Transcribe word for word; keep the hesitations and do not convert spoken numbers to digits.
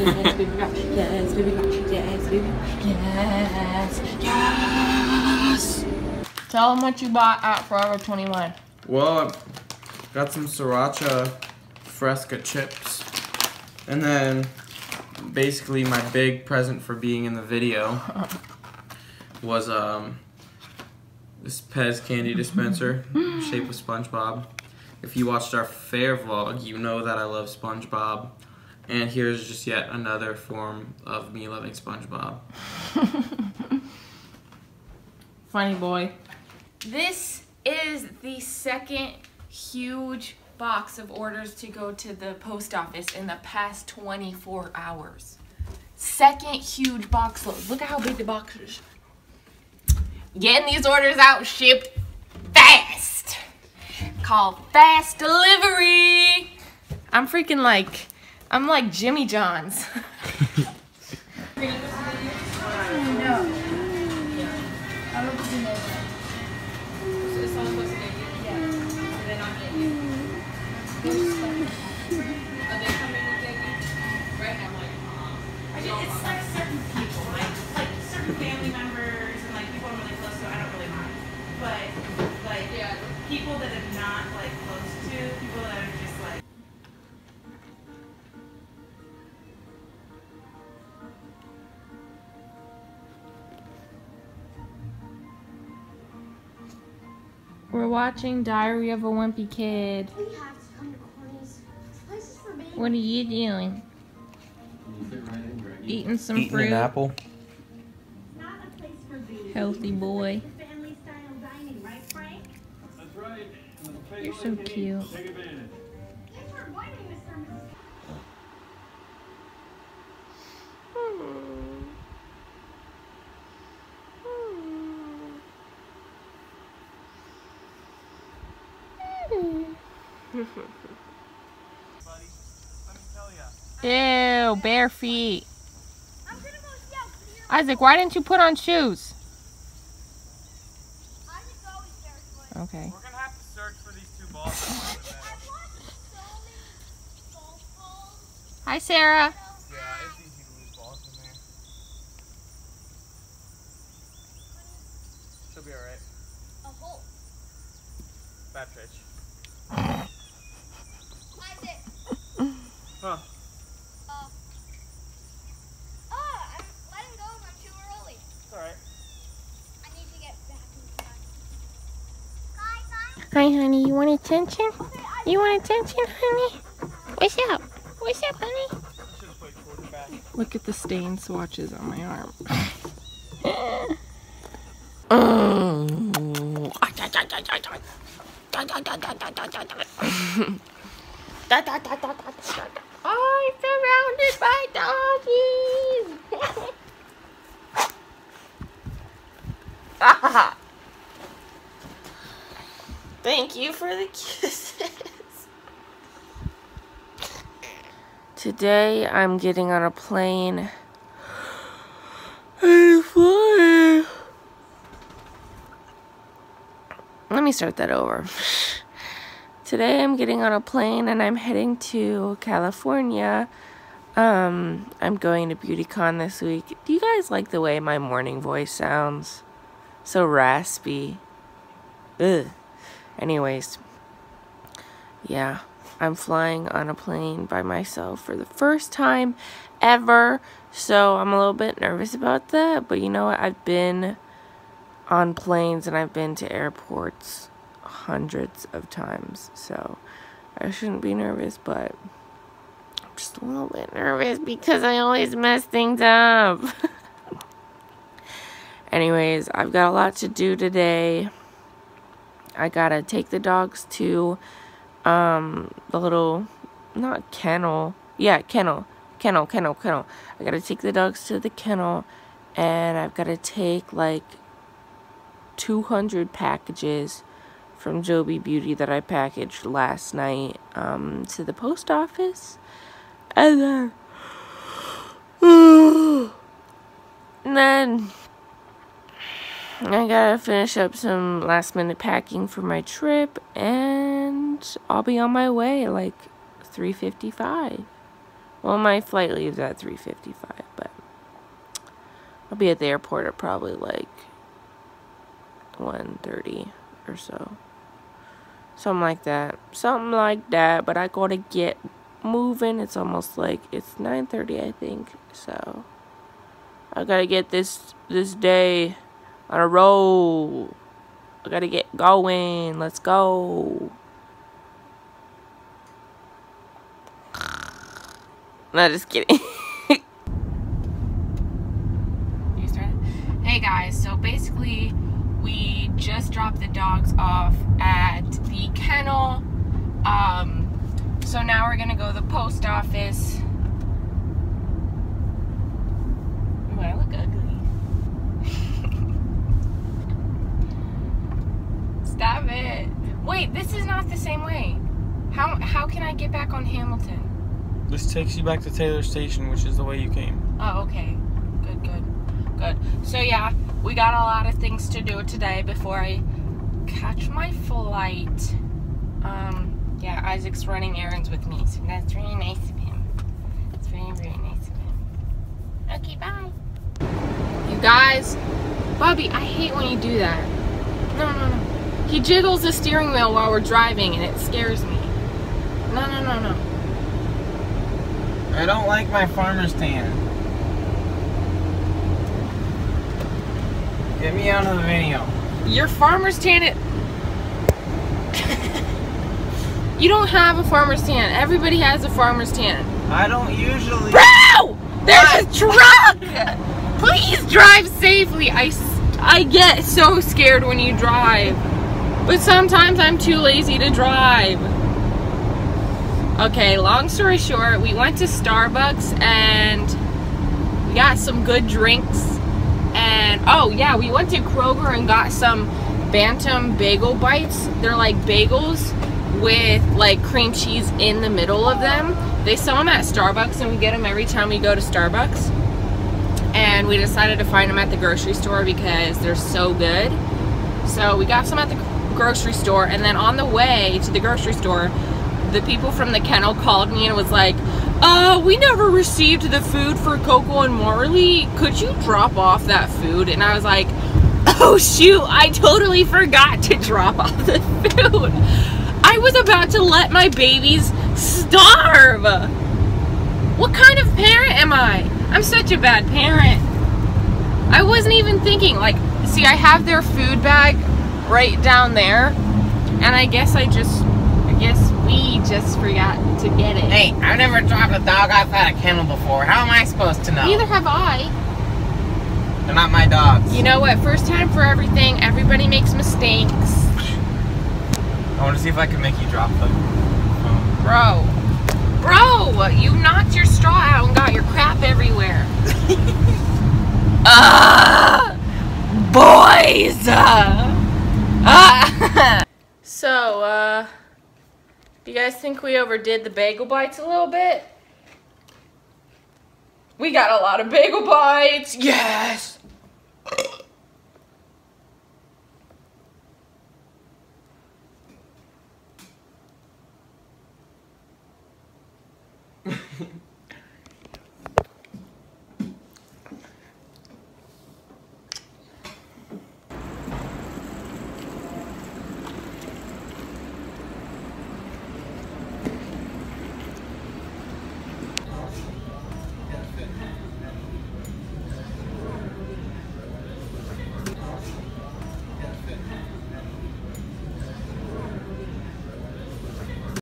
Yes, baby got you. Yes, baby got you. Yes, baby. Yes. Yes. Tell them what you bought at Forever twenty-one. Well, I got some Sriracha Fresca chips. And then basically my big present for being in the video was um this Pez candy dispenser shaped with SpongeBob. If you watched our fair vlog, you know that I love SpongeBob. And here's just yet another form of me loving SpongeBob. Funny boy. This is the second huge box of orders to go to the post office in the past twenty-four hours. Second huge box load. Look at how big the box is. Getting these orders out shipped fast. Called fast delivery. I'm freaking like, I'm like Jimmy John's. We're watching Diary of a Wimpy Kid. We have to come to Corny's. Places for babies. What are you doing? Eating some Eating fruit. An apple. Not a place for babies. Healthy boy. Family style dining, right, Frank? That's right. You're so cute. Take advantage. Thanks for inviting Mister and Missus Ew, bare feet. I'm gonna go scout for your Isaac, why didn't you put on shoes? Isaac always barefoot. Okay. We're gonna have to search for these two balls. I want so many golf balls. Hi, Sarah. Yeah, it's easy to lose balls in there. She'll be alright. A hole. Bad pitch. Huh. Uh, oh, I let him go if I'm too early. It's alright. I need to get back in time. Hi, honey. You want attention? Okay, you want attention, honey? What's up? What's up, honey? I should have played quarterback. Look at the stain swatches on my arm. Oh. I'm surrounded by doggies! Ah. Thank you for the kisses. Today I'm getting on a plane and flying. Let me start that over. Today I'm getting on a plane and I'm heading to California. Um, I'm going to BeautyCon this week. Do you guys like the way my morning voice sounds? So raspy. Ugh. Anyways. Yeah. I'm flying on a plane by myself for the first time ever. So I'm a little bit nervous about that. But you know what? I've been on planes and I've been to airports hundreds of times, so I shouldn't be nervous, but I'm just a little bit nervous because I always mess things up. Anyways, I've got a lot to do today. I gotta take the dogs to um the little not kennel yeah kennel kennel kennel kennel I gotta take the dogs to the kennel, and I've gotta take like two hundred packages from Joby Beauty that I packaged last night um, to the post office. And then, and then I gotta finish up some last minute packing for my trip, and I'll be on my way at like three fifty-five. Well, my flight leaves at three fifty-five, but I'll be at the airport at probably like one thirty or so. Something like that. Something like that, but I gotta get moving. It's almost like, it's nine thirty, I think, so I gotta get this this day on a roll. I gotta get going. Let's go. No, just kidding. Hey guys, so basically we just dropped the dogs off at the kennel. Um, so now we're gonna go to the post office. Ooh, I look ugly. Stop it. Wait, this is not the same way. How, how can I get back on Hamilton? This takes you back to Taylor Station, which is the way you came. Oh, okay. Good, good, good. So, yeah, we got a lot of things to do today before I catch my flight. Um, yeah, Isaac's running errands with me, so that's really nice of him. It's very, very nice of him. Okay, bye. You guys, Bobby, I hate when you do that. No, no, no. He jiggles the steering wheel while we're driving, and it scares me. No, no, no, no. I don't like my farmer's tan. Get me out of the video. Your farmer's tan it You don't have a farmer's tan. Everybody has a farmer's tan. I don't usually. Bro! There's a truck! Please drive safely. I, I get so scared when you drive. But sometimes I'm too lazy to drive. Okay, long story short, we went to Starbucks and we got some good drinks. And, oh yeah, we went to Kroger and got some Bantam bagel bites. They're like bagels with like cream cheese in the middle of them. They sell them at Starbucks and we get them every time we go to Starbucks. And we decided to find them at the grocery store because they're so good. So we got some at the grocery store, and then on the way to the grocery store, the people from the kennel called me and was like, uh, we never received the food for Coco and Marley. Could you drop off that food? And I was like, oh shoot, I totally forgot to drop off the food. I was about to let my babies starve. What kind of parent am I? I'm such a bad parent. I wasn't even thinking, like, see, I have their food bag right down there, and I guess I just, I guess, we just forgot to get it. Hey, I've never dropped a dog off at a kennel before. How am I supposed to know? Neither have I. They're not my dogs. You know what? First time for everything. Everybody makes mistakes. I want to see if I can make you drop them. Oh. Bro. Bro, you knocked your straw out and got your crap everywhere. Ah, uh, boys. Uh, uh. So, uh... you guys think we overdid the bagel bites a little bit? We got a lot of bagel bites. Yes.